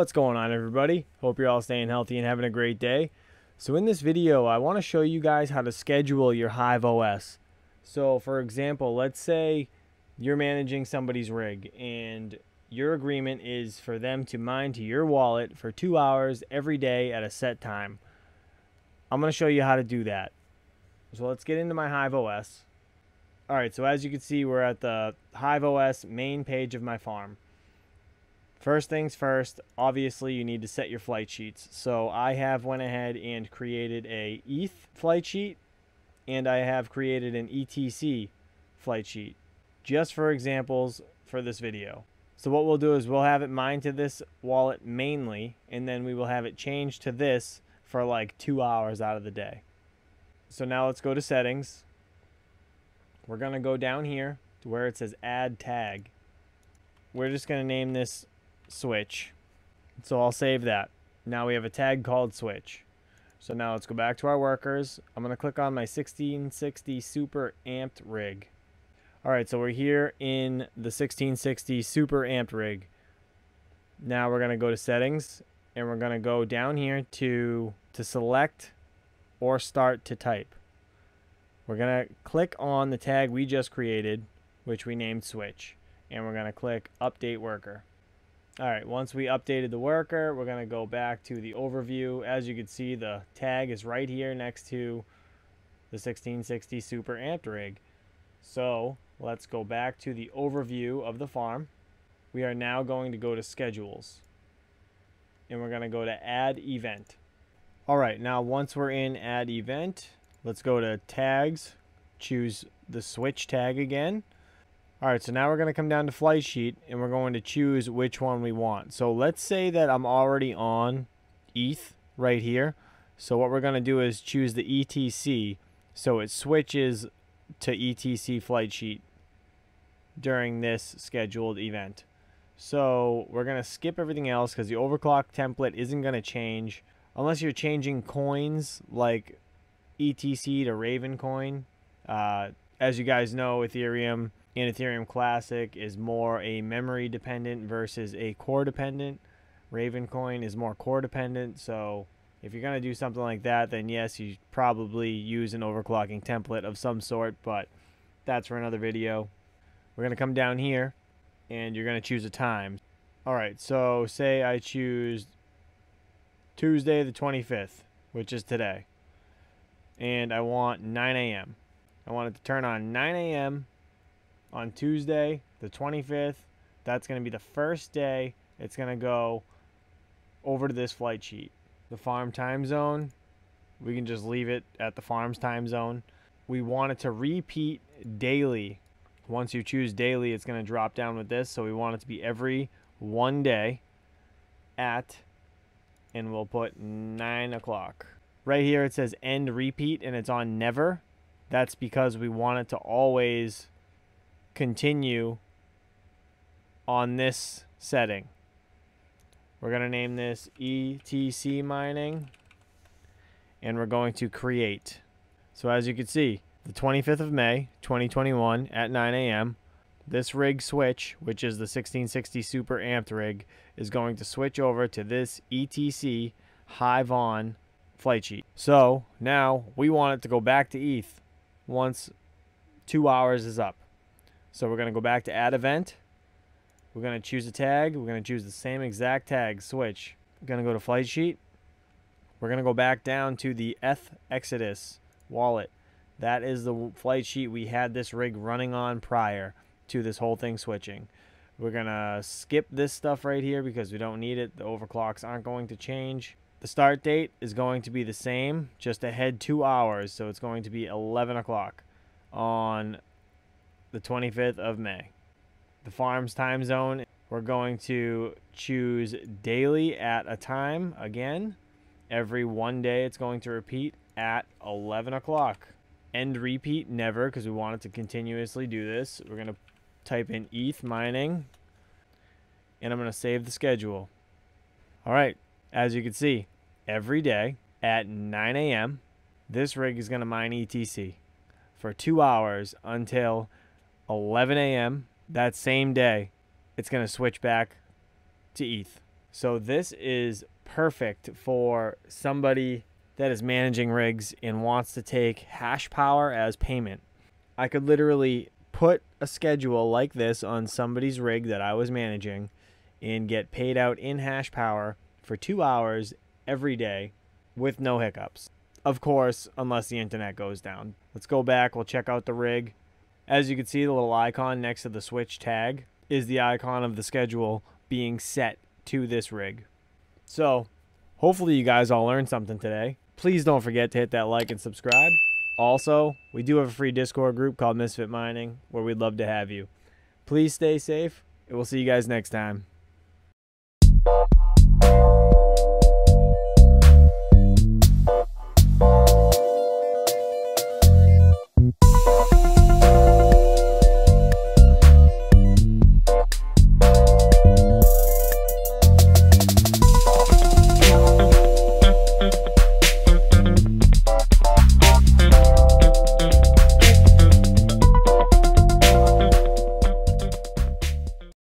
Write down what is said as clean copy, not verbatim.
What's going on, everybody? Hope you're all staying healthy and having a great day. So in this video, I want to show you guys how to schedule your Hive OS. So for example, let's say you're managing somebody's rig and your agreement is for them to mine to your wallet for 2 hours every day at a set time. I'm going to show you how to do that. So let's get into my Hive OS. All right, so as you can see, we're at the Hive OS main page of my farm. First things first, obviously you need to set your flight sheets. So I have went ahead and created a ETH flight sheet, and I have created an ETC flight sheet, just for examples for this video. So what we'll do is we'll have it mined to this wallet mainly, and then we will have it changed to this for like 2 hours out of the day. So now let's go to settings. We're gonna go down here to where it says add tag. We're just gonna name this switch. So I'll save that. Now we have a tag called switch. So now let's go back to our workers. I'm going to click on my 1660 super amped rig. All right, so we're here in the 1660 super amped rig. Now we're going to go to settings, and we're going to go down here to select or start to type. We're going to click on the tag we just created, which we named switch, and we're going to click update worker. All right, once we updated the worker, we're gonna go back to the overview. As you can see, the tag is right here next to the 1660 super amped rig. So let's go back to the overview of the farm. We are now going to go to schedules, and we're gonna go to add event. All right, now once we're in add event, let's go to tags, choose the switch tag again. All right, so now we're going to come down to flight sheet, and we're going to choose which one we want. So let's say that I'm already on ETH right here. So what we're going to do is choose the ETC, so it switches to ETC flight sheet during this scheduled event. So we're going to skip everything else because the overclock template isn't going to change unless you're changing coins like ETC to Ravencoin. As you guys know, Ethereum and Ethereum Classic is more a memory dependent versus a core dependent. Ravencoin is more core dependent. So if you're going to do something like that, then yes, you probably use an overclocking template of some sort, but that's for another video. We're going to come down here, and you're going to choose a time. All right, so say I choose Tuesday the 25th, which is today, and I want 9 a.m. I want it to turn on 9 a.m. on Tuesday, the 25th. That's going to be the first day it's going to go over to this flight sheet. The farm time zone, we can just leave it at the farm's time zone. We want it to repeat daily. Once you choose daily, it's going to drop down with this. So we want it to be every 1 day at, and we'll put 9 o'clock. Right here it says end repeat, and it's on never. That's because we want it to always continue on this setting. We're going to name this ETC mining, and we're going to create. So as you can see, the 25th of May, 2021 at 9 a.m., this rig switch, which is the 1660 super amped rig, is going to switch over to this ETC Hiveon flight sheet. So now we want it to go back to ETH once 2 hours is up. So we're going to go back to add event. We're going to choose a tag. We're going to choose the same exact tag, switch. We're going to go to flight sheet. We're going to go back down to the Exodus wallet. That is the flight sheet we had this rig running on prior to this whole thing switching. We're going to skip this stuff right here because we don't need it. The overclocks aren't going to change. The start date is going to be the same, just ahead 2 hours. So it's going to be 11 o'clock on the 25th of May. The farm's time zone, we're going to choose daily at a time again. Every 1 day it's going to repeat at 11 o'clock. End repeat never, because we want it to continuously do this. We're going to type in ETH mining, and I'm going to save the schedule. All right, as you can see, every day at 9 a.m., this rig is going to mine ETC for 2 hours until 11 a.m. that same day. It's going to switch back to ETH. So this is perfect for somebody that is managing rigs and wants to take hash power as payment. I could literally put a schedule like this on somebody's rig that I was managing and get paid out in hash power for 2 hours every day with no hiccups. Of course, unless the internet goes down. Let's go back, we'll check out the rig. As you can see, the little icon next to the switch tag is the icon of the schedule being set to this rig. So hopefully you guys all learned something today. Please don't forget to hit that like and subscribe. Also, we do have a free Discord group called Misfit Mining where we'd love to have you. Please stay safe, and we'll see you guys next time.